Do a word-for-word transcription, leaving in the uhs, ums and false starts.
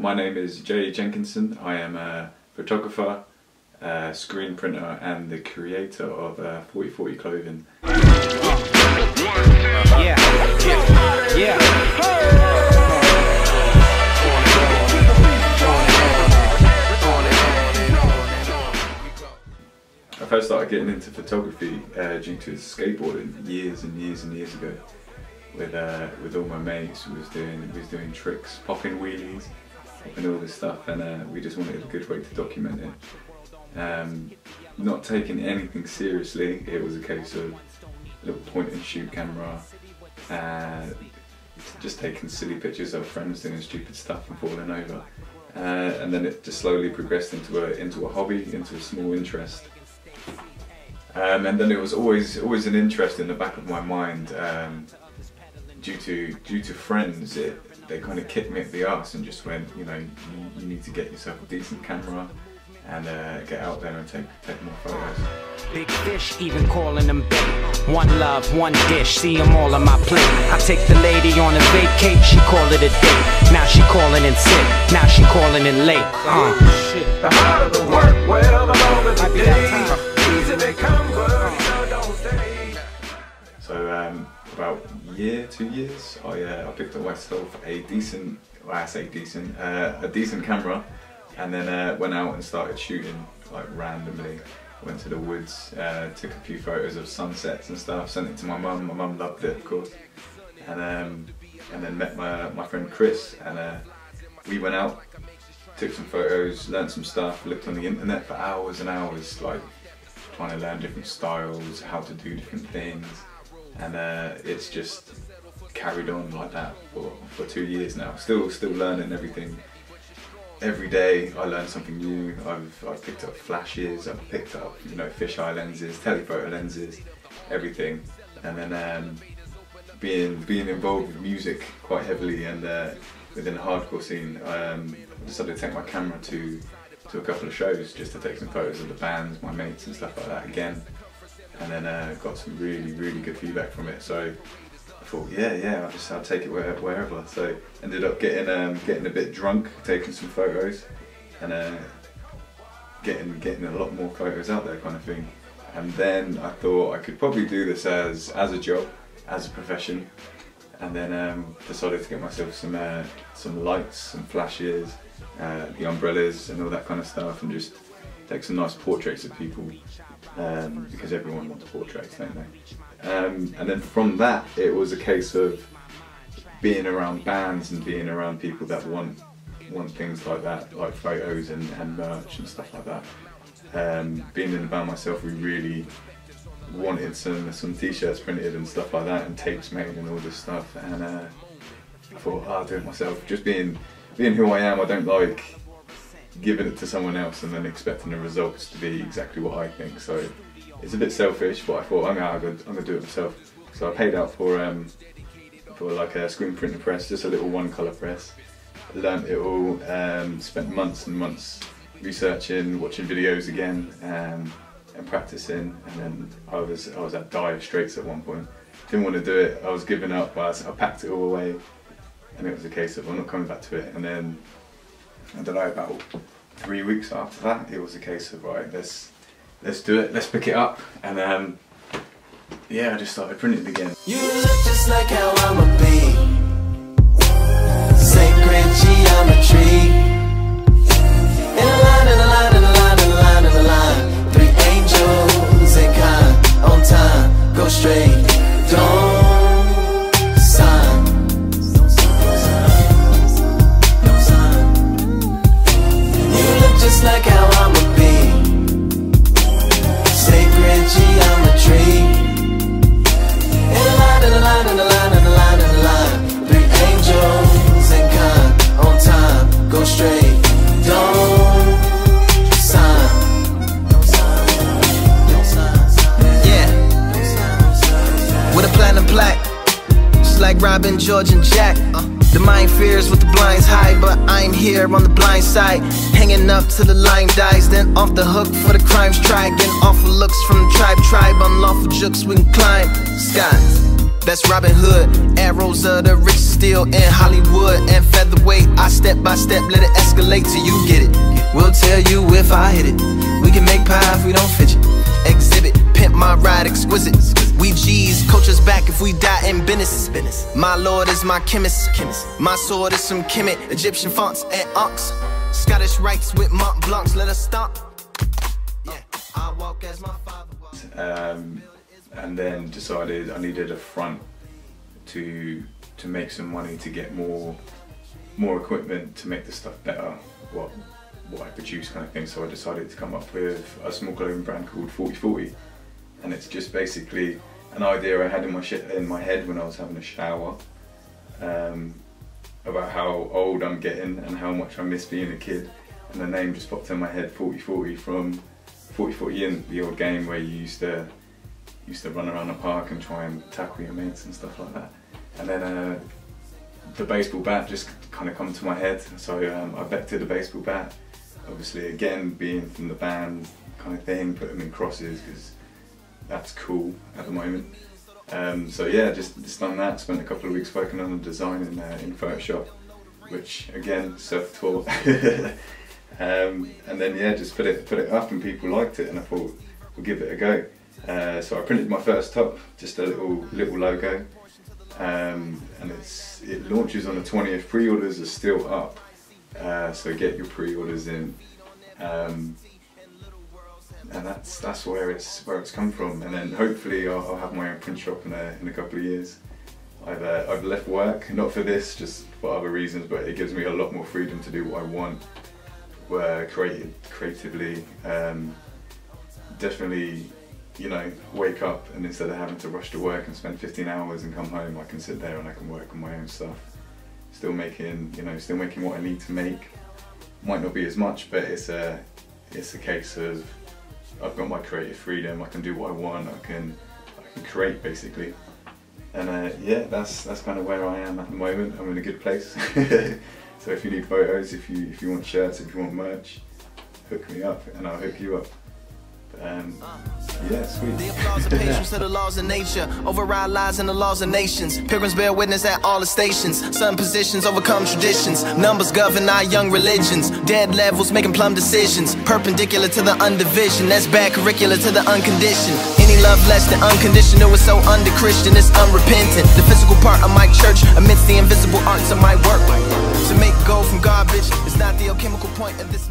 my name is Jay Jenkinson. I am a photographer, a screen printer and the creator of uh, forty forty Clothing. Yeah. Yeah. Yeah. I first started getting into photography uh, due to skateboarding years and years and years ago. With uh, with all my mates, we was doing we was doing tricks, popping wheelies, and all this stuff, and uh, we just wanted a good way to document it. Um, not taking anything seriously, it was a case of a little point and shoot camera, uh, just taking silly pictures of friends doing stupid stuff and falling over, uh, and then it just slowly progressed into a into a hobby, into a small interest. Um, and then it was always always an interest in the back of my mind. Um, due to due to friends, it, they kind of kicked me at the arse and just went, you know, you, you need to get yourself a decent camera and uh, get out there and take take more photos. Big fish, even calling them bait. One love, one dish, see them all on my plate. I take the lady on a vacate, she call it a date. Now she calling in sick, now she calling in late. Uh. The harder the work, well, the longer the day. So um, about a year, two years, I, uh, I picked up myself a decent, well, I say decent, uh, a decent camera, and then uh, went out and started shooting like randomly. Went to the woods, uh, took a few photos of sunsets and stuff, sent it to my mum. My mum loved it, of course, and um, and then met my my friend Chris, and uh, we went out, took some photos, learned some stuff, looked on the internet for hours and hours, like, trying to learn different styles, how to do different things, and uh, it's just carried on like that for, for two years now. Still, still learning everything. Every day I learn something new. I've, I've picked up flashes, I've picked up, you know, fisheye lenses, telephoto lenses, everything. And then um, being being involved with music quite heavily and uh, within the hardcore scene, I um, decided to take my camera to to a couple of shows just to take some photos of the bands, my mates and stuff like that again, and then uh, got some really really good feedback from it, so I thought yeah yeah I'll just I'll take it where, wherever, so ended up getting um, getting a bit drunk, taking some photos and uh, getting getting a lot more photos out there kind of thing, and then I thought I could probably do this as, as a job, as a profession, and then um, decided to get myself some, uh, some lights, some flashes, Uh, the umbrellas and all that kind of stuff, and just take some nice portraits of people um, because everyone wants portraits, don't they? Um, and then from that it was a case of being around bands and being around people that want want things like that, like photos and, and merch and stuff like that. Um, being in the band myself, we really wanted some some t-shirts printed and stuff like that and tapes made and all this stuff, and uh, I thought, oh, I'll do it myself. Just being Being who I am, I don't like giving it to someone else and then expecting the results to be exactly what I think. So it's a bit selfish, but I thought I'm gonna, I'm gonna do it myself. So I paid out for um, for like a screen printing press, just a little one colour press. Learned it all. Um, spent months and months researching, watching videos again, um, and practicing. And then I was I was at dire straits at one point. Didn't want to do it. I was giving up. But I packed it all away. And it was a case of, I'm not coming back to it, and then, I don't know, about three weeks after that, it was a case of, right, let's let's do it, let's pick it up, and um, yeah, I just started printing again. You look just like how I'ma be, sacred geometry, in a line, in a line, in a line, in a line, in a line, three angels in kind, on time, go straight, don't. Like how I'm a being, sacred geometry, in a line, in a line, in a line, in a line, in a line, three angels in kind, on time, go straight, don't sign, don't sign, don't sign, yeah, with a platinum plaque, just like Robin, George and Jack, uh. The mind fears with the blinds high, but I'm here on the blind side, hanging up till the line dies, then off the hook for the crimes tried, getting awful looks from the tribe, tribe, unlawful jokes we can climb, sky. best Robin Hood. Arrows of the rich still in Hollywood and featherweight. I step by step, let it escalate till you get it. We'll tell you if I hit it. We can make pie if we don't fidget. Exhibit, pimp my ride exquisite. We G's, coach us back if we die in business. My lord is my chemist. My sword is some Kemet, Egyptian fonts and unks. Scottish rites with Mont Blancs, let us stomp. Yeah, I walk as my father walks. Um, and then decided I needed a front to to make some money to get more more equipment to make the stuff better. What? what I produce kind of thing, so I decided to come up with a small clothing brand called forty forty, and it's just basically an idea I had in my sh in my head when I was having a shower um, about how old I'm getting and how much I miss being a kid, and the name just popped in my head, forty forty, from forty forty in the old game where you used to used to run around the park and try and tackle your mates and stuff like that. And then uh, the baseball bat just kind of come to my head, so um, I vectored a baseball bat. Obviously, again, being from the band kind of thing, put them in crosses because that's cool at the moment. Um, so yeah, just, just done that. Spent a couple of weeks working on the design in, uh, in Photoshop, which again, self-taught. um, and then yeah, just put it put it up, and people liked it, and I thought we'll give it a go. Uh, so I printed my first top, just a little little logo, um, and it's it launches on the twentieth. Pre-orders are still up. Uh, so get your pre-orders in, um, and that's that's where it's where it's come from. And then hopefully I'll, I'll have my own print shop in a in a couple of years. I've uh, I've left work, not for this, just for other reasons, but it gives me a lot more freedom to do what I want, uh, created creatively. Um, definitely, you know, wake up and instead of having to rush to work and spend fifteen hours and come home, I can sit there and I can work on my own stuff. Still making, you know, still making what I need to make. Might not be as much, but it's a, it's a case of I've got my creative freedom. I can do what I want. I can, I can create basically. And uh, yeah, that's that's kind of where I am at the moment. I'm in a good place. So if you need photos, if you if you want shirts, if you want merch, hook me up, and I'll hook you up. Um, yeah, sweet. The applause of patience to the laws of nature, override lies and the laws of nations. Pilgrims bear witness at all the stations. Some positions overcome traditions. Numbers govern our young religions. Dead levels making plumb decisions. Perpendicular to the undivision. That's bad curricula to the unconditioned. Any love less than unconditional is so under-Christian, it's unrepentant. The physical part of my church amidst the invisible arts of my work. To make gold from garbage is not the alchemical point of this.